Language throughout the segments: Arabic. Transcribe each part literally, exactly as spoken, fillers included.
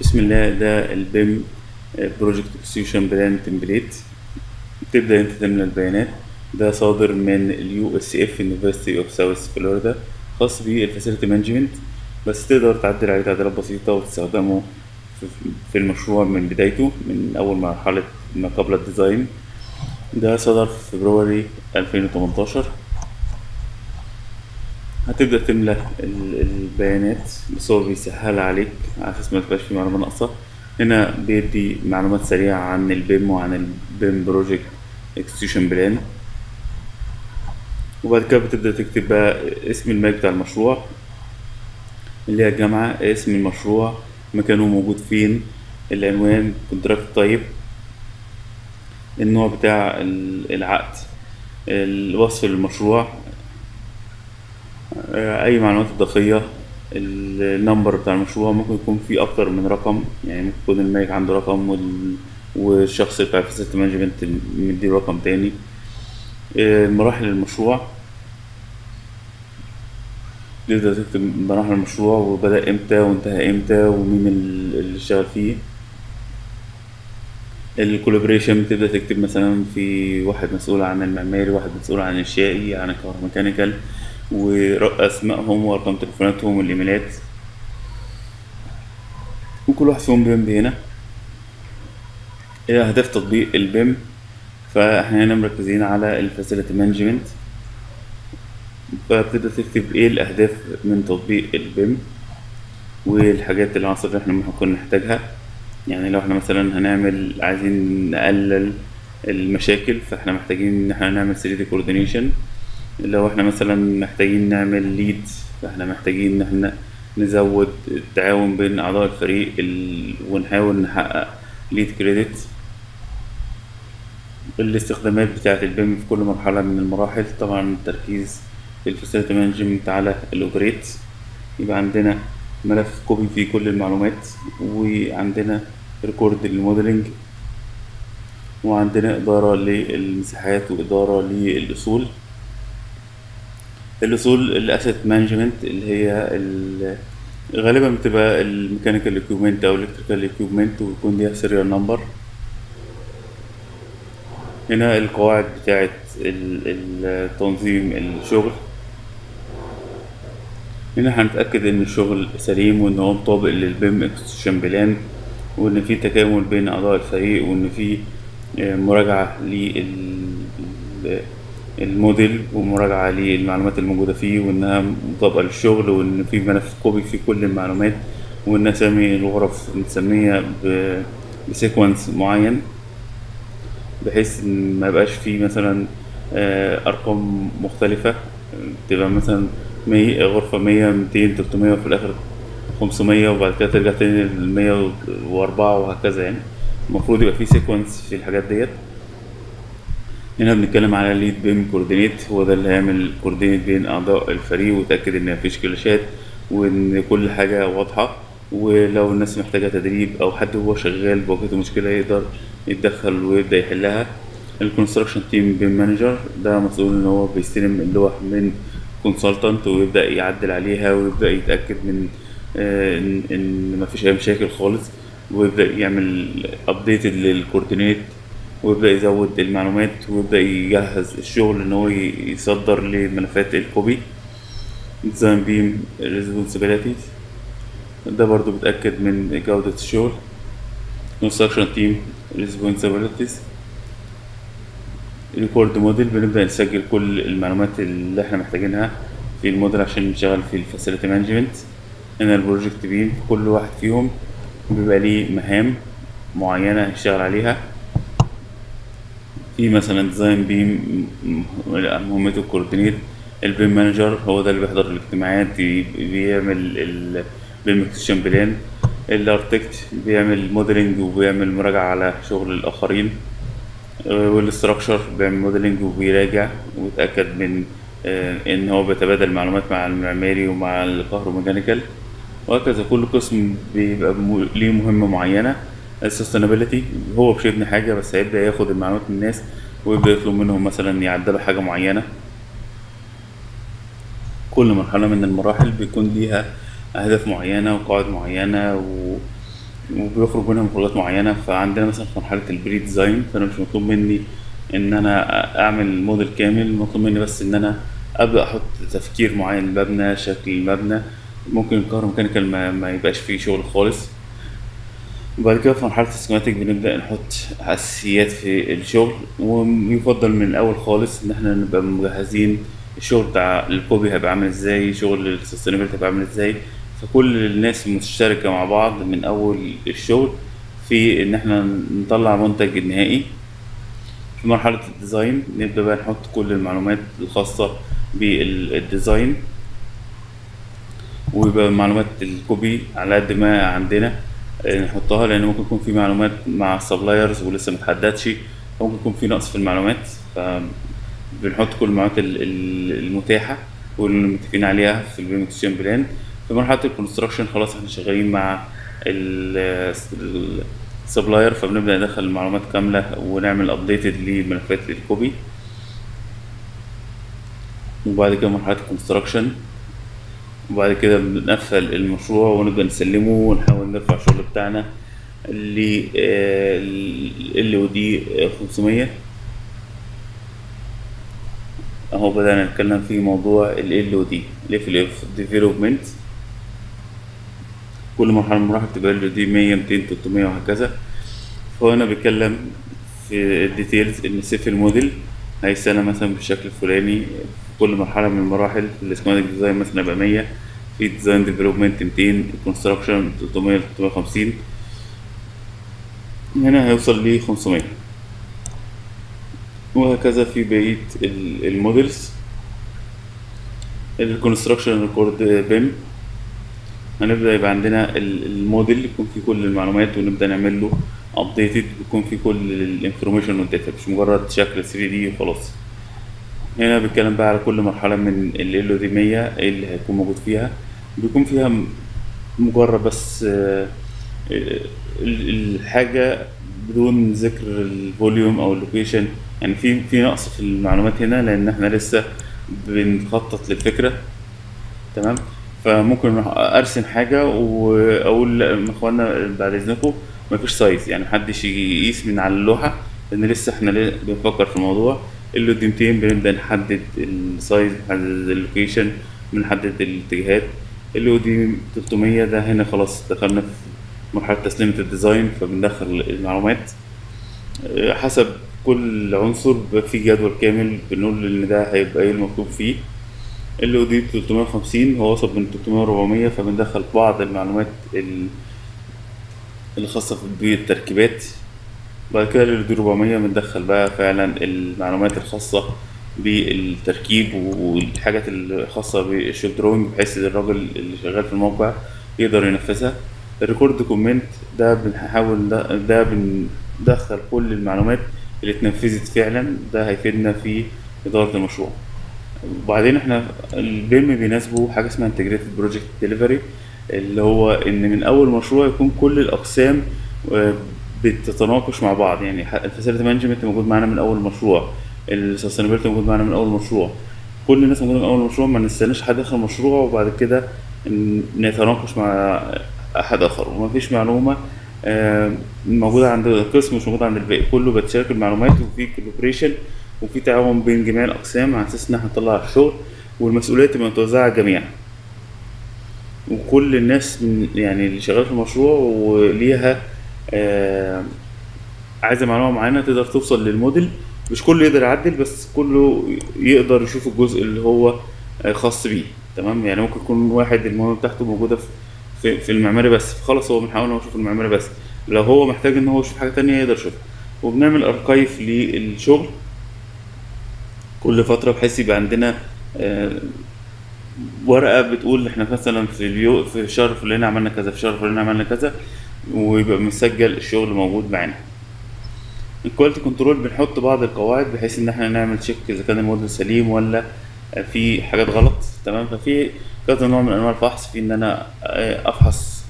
بسم الله. ده البيم بروجكت اكسكيوشن بلان تمبليت، تبدأ انت تملى البيانات. ده صادر من اليو اس اف University of South Florida، خاص بالفاسيلتي مانجمنت، بس تقدر تعدل عليه تعديلات بسيطة وتستخدمه في المشروع من بدايته، من أول مرحلة ما قبل الديزاين. ده صدر في فبراير ألفين وتمنتاشر. هتبدأ تملى البيانات، بس هو بيسهل عليك على أساس ما تبقاش في معلومة ناقصة. هنا بيدي معلومات سريعة عن البيم وعن البيم بروجكت اكسكيوشن بلان، وبعد كده بتبدأ تكتب بقى اسم المكان بتاع المشروع اللي هي الجامعة، اسم المشروع، مكانه موجود فين، العنوان، كونتراكت تايب، النوع بتاع العقد، الوصف للمشروع، اي معلومات اضافيه، النمبر بتاع المشروع، ممكن يكون في اكتر من رقم، يعني ممكن يكون المالك عنده رقم وال... والشخص بتاع الفاسيلتي مانجمنت مديله رقم تاني، مراحل المشروع، تقدر تكتب مراحل المشروع وبدأ امتى وانتهى امتى ومين اللي اشتغل فيه. الكولابريشن تبدأ تكتب مثلا في واحد مسؤول عن المعماري، واحد مسؤول عن الانشائي، عن الكهروميكانيكال، واسمائهم وارقام تليفوناتهم والايميلات، وكل واحد فيهم بيم. هنا ايه اهداف تطبيق البيم؟ فاحنا هنا مركزين على الفاسيلتي مانجمنت، فبتبدأ تكتب ايه الاهداف من تطبيق البيم والحاجات العناصر اللي احنا ممكن نكون نحتاجها. يعني لو احنا مثلا هنعمل عايزين نقلل المشاكل، فاحنا محتاجين ان احنا نعمل ثري دي كوردينيشن. لو احنا مثلا محتاجين نعمل ليد، فاحنا محتاجين ان احنا نزود التعاون بين اعضاء الفريق ال... ونحاول نحقق ليد كريدت. الاستخدامات بتاعة البيم في كل مرحلة من المراحل، طبعا التركيز في الفاسيلتي مانجمنت على الاوبريت، يبقى عندنا ملف كوبي فيه كل المعلومات، وعندنا ريكورد للموديلنج، وعندنا إدارة للمساحات وإدارة للأصول. الأصول الأسيت مانجمنت اللي هي غالبا بتبقى الميكانيكال إكويبمنت أو الإلكتريكال إكويبمنت، ويكون ليها سيريال نمبر. هنا القواعد بتاعة تنظيم الشغل، هنا هنتأكد إن الشغل سليم وإن هو مطابق للبيم اكسكيوشن بلان، وإن في تكامل بين أعضاء الفريق، وإن في مراجعة للموديل ومراجعة للمعلومات الموجودة فيه، وإنها مطابقة للشغل، وإن في ملف كوبي فيه كل المعلومات، وإن أسامي الغرف نسميها بسيكونس معين، بحيث إن ميبقاش فيه مثلا أرقام مختلفة، تبقى مثلا مية غرفة مية ميتين تلتمية وفي الآخر خمسمية، وبعد كده ترجع تاني لمية وأربعة وهكذا. يعني المفروض يبقى فيه سيكونس في الحاجات ديت. هنا بنتكلم على ليد بيم كوردينيت، هو ده اللي هيعمل كوردينيت بين أعضاء الفريق ويتأكد إن مفيش كلاشات وإن كل حاجة واضحة، ولو الناس محتاجة تدريب أو حد هو شغال بواجهته مشكلة يقدر يتدخل ويبدأ يحلها. الكونستراكشن تيم بيم مانجر ده مسؤول إن هو بيستلم اللوح من كونسلتنت ويبدأ يعدل عليها ويبدأ يتأكد من آه إن, إن مفيش أي مشاكل خالص، ويبدأ يعمل أبديت للكوردينيت ويبدأ يزود المعلومات ويبدأ يجهز الشغل إن هو يصدر لملفات الكوبي. ديزاين بيم ريسبونسابيلتيز ده برضو بتأكد من جودة الشغل. كونستراكشن تيم ريسبونسابيلتيز ريكورد موديل، بنبدأ نسجل كل المعلومات اللي احنا محتاجينها في الموديل عشان نشتغل في الفاسيلتي مانجمنت. هنا البروجكت بيم كل واحد فيهم بيبقى ليه مهام معينة هيشتغل عليها. في مثلا ديزاين بيم مهمته الكوردينيت، البيم مانجر هو ده اللي بيحضر الاجتماعات بيعمل البيم اكسكيوشن بلان. الاركتكت بيعمل موديلنج وبيعمل مراجعة على شغل الآخرين، والاستراكشر بيعمل موديلنج وبيراجع ويتأكد من ان هو بيتبادل معلومات مع المعماري ومع الكهروميكانيكال وهكذا. كل قسم بيبقى ليه مهمة معينة. السستينابيلتي هو مش يبني حاجة، بس هيبدأ ياخد المعلومات من الناس ويبدأ يطلب منهم مثلا يعدلوا حاجة معينة. كل مرحلة من المراحل بيكون ليها أهداف معينة وقواعد معينة وبيخرج منها مخرجات معينه. فعندنا مثلا في مرحله البري ديزاين فانا مش مطلوب مني ان انا اعمل موديل كامل، مطلوب مني بس ان انا ابدا احط تفكير معين للمبنى، شكل المبنى، ممكن الكهروميكانيكال ما, ما يبقاش فيه شغل خالص. وبعد كده في مرحله السكيماتيك بنبدا نحط اساسيات في الشغل، ويفضل من الاول خالص ان احنا نبقى مجهزين الشغل بتاع الكوبي هيبقى عامل ازاي، شغل السستينابيلتي هيبقى عامل ازاي، فكل الناس مشتركه مع بعض من اول الشغل في ان احنا نطلع منتج النهائي. في مرحله الديزاين نبدا بقى نحط كل المعلومات الخاصه بالديزاين، ويبقى معلومات الكوبي على قد ما عندنا نحطها، لان ممكن يكون في معلومات مع السبلايرز ولسه متحددش، ممكن يكون في نقص في المعلومات، فبنحط كل المعلومات المتاحه واللي متفقين عليها في البيم اكشن بلان. في مرحله الكونستراكشن خلاص احنا شغالين مع السبلاير، فبنبدا ندخل المعلومات كامله ونعمل ابديتد لملفات الكوبي. وبعد كده مرحله الكونستراكشن، وبعد كده بنقفل المشروع ونبدأ نسلمه ونحاول نرفع الشغل بتاعنا لل إل أو دي خمسمية. اهو بدأنا نتكلم في موضوع ال إل أو دي Level of Development. كل مرحلة من المراحل بتبقى إل أو دي مية ميتين تلتمية وهكذا. فهنا بيتكلم في الديتيلز إن سيف الموديل هيستنى مثلا بالشكل الفلاني، كل مرحله من المراحل السكيماتيك ديزاين مثلا يبقى مية، في ديزاين ديفلوبمنت ميتين، الكونستراكشن تلتمية لتلتمية وخمسين، هنا هيوصل ل خمسمية، وهكذا في بقيه المودلز. الكونستراكشن ريكورد بيم هنبدا يبقى عندنا الموديل يكون فيه كل المعلومات، ونبدا نعمل له ابديتد يكون فيه كل الانفورميشن والداتا، مش مجرد شكل ثري دي وخلاص. هنا بنتكلم بقى على كل مرحله من ال إل أو دي مية اللي هيكون موجود فيها، بيكون فيها مجرد بس الحاجه بدون ذكر الفوليوم او اللوكيشن، يعني في في نقص في المعلومات هنا لان احنا لسه بنخطط للفكره، تمام؟ فممكن ارسم حاجه واقول لا يا اخوانا بعد اذنكم مفيش سايز، يعني محدش يقيس من على اللوحه لان لسه احنا بنفكر في الموضوع. اللي قدامتين بنبدأ نحدد السايز، نحدد اللوكيشن، بنحدد الاتجاهات. اللي قدام تلتمية ده هنا خلاص دخلنا في مرحلة تسليمة الديزاين، فبندخل المعلومات حسب كل عنصر في جدول كامل بنقول ان ده هيبقى ايه المطلوب فيه. اللي قدام تلتمية وخمسين هو وصل من تلتمية لربعمية، فبندخل بعض المعلومات اللي خاصة بالتركيبات. بعد كده لل أربعمية بندخل بقى فعلا المعلومات الخاصة بالتركيب والحاجات الخاصة بالشوب دروينج بحيث الراجل اللي شغال في الموقع يقدر ينفذها. الريكورد كومنت ده بنحاول ده, ده بندخل كل المعلومات اللي اتنفذت فعلا، ده هيفيدنا في إدارة المشروع. وبعدين احنا البيم بيناسبه حاجة اسمها انتجريتد بروجكت ديليفري، اللي هو ان من اول مشروع يكون كل الأقسام بتتناقش مع بعض، يعني الفاسيلتي مانجمنت موجود معانا من اول مشروع، السستينابيلتي موجود معانا من اول مشروع، كل الناس موجوده من اول مشروع، ما نستناش حد اخر مشروع وبعد كده نتناقش مع احد اخر، ومفيش معلومه موجوده عند القسم مش موجوده عند الباقي، كله بتشارك المعلومات وفي كولابريشن وفي تعاون بين جميع الاقسام على اساس ان احنا نطلع الشغل، والمسؤوليات تبقى متوزعه على الجميع، وكل الناس يعني اللي شغاله في المشروع وليها آه عايزه معلومه معينه تقدر توصل للموديل، مش كله يقدر يعدل بس كله يقدر يشوف الجزء اللي هو آه خاص بيه، تمام؟ يعني ممكن يكون واحد المهمه بتاعته موجوده في في المعماري بس، خلاص هو بنحاول ان هو يشوف المعماري بس، لو هو محتاج ان هو يشوف حاجه تانية يقدر يشوفها. وبنعمل اركايف للشغل كل فتره بحيث يبقى عندنا آه ورقه بتقول احنا مثلا في اليو في الشهر فلان عملنا كذا، في الشهر فلان عملنا كذا، ويبقى مسجل الشغل موجود معانا. الكواليتي كنترول بنحط بعض القواعد بحيث ان احنا نعمل تشيك اذا كان الموديل سليم ولا في حاجات غلط، تمام؟ ففي كذا نوع من انواع الفحص، في ان انا افحص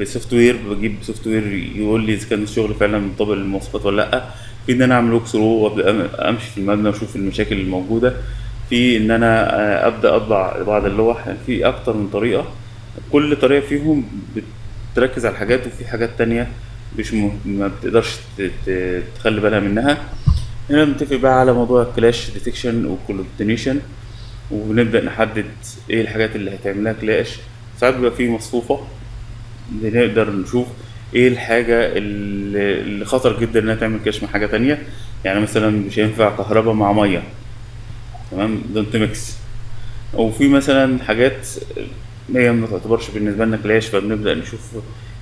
بسوفت وير، بجيب سوفت وير يقول لي اذا كان الشغل فعلا مطابق للمواصفات ولا لا، في ان انا اعمل ووك ثرو وابدا امشي في المبنى واشوف المشاكل الموجوده، في ان انا ابدا اطبع بعض اللوح، في اكتر من طريقه كل طريقه فيهم تركز على حاجات، وفي حاجات تانية مش م... ما بتقدرش ت... تخلي بالها منها. هنا بنتفق بقى على موضوع الكلاش ديتكشن وكولتنيشن، وبنبدأ نحدد ايه الحاجات اللي هتعملها كلاش. ساعات بيبقى فيه مصفوفة بنقدر نشوف ايه الحاجة اللي خطر جدا انها تعمل كلاش مع حاجة تانية. يعني مثلا مش هينفع كهرباء مع مية، تمام، دونت ميكس. وفي مثلا حاجات هي ما تعتبرش بالنسبة لنا كلاش، فبنبدأ نشوف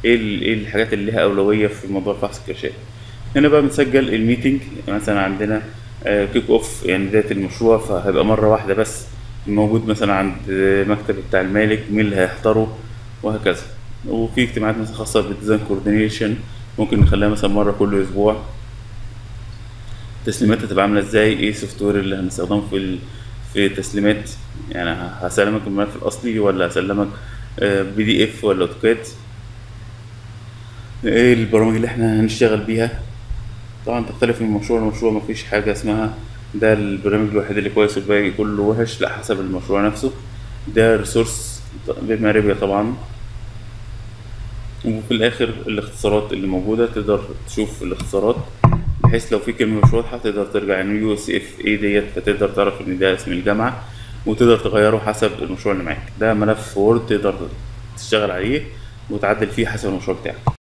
ايه ايه الحاجات اللي لها أولوية في موضوع فحص الكلاشات. هنا بقى بنسجل الميتنج، مثلا عندنا كيك اوف يعني بداية المشروع، فهيبقى مرة واحدة بس موجود مثلا عند مكتب بتاع المالك مين اللي هيحضره وهكذا. وفي اجتماعات مثلا خاصة بالديزاين كوردينيشن ممكن نخليها مثلا مرة كل اسبوع. التسليمات هتبقى عاملة ازاي، ايه السوفت وير اللي هنستخدمه في في التسليمات، يعني هسلمك الملف الاصلي ولا هسلمك بي دي اف ولا اوتوكاد، ايه البرامج اللي احنا هنشتغل بيها. طبعا تختلف من مشروع لمشروع، مفيش حاجة اسمها ده البرنامج الوحيد اللي كويس والباقي كله وحش، لا، حسب المشروع نفسه. ده ريسورس بماربيا طبعا. وفي الاخر الاختصارات اللي موجودة، تقدر تشوف الاختصارات بحيث لو في كلمة مش واضحة تقدر ترجع، يعني يو اس اف ايه ديت، فتقدر تعرف ان ده اسم الجامعة وتقدر تغيره حسب المشروع اللي معاك. ده ملف وورد تقدر تشتغل عليه وتعدل فيه حسب المشروع بتاعك.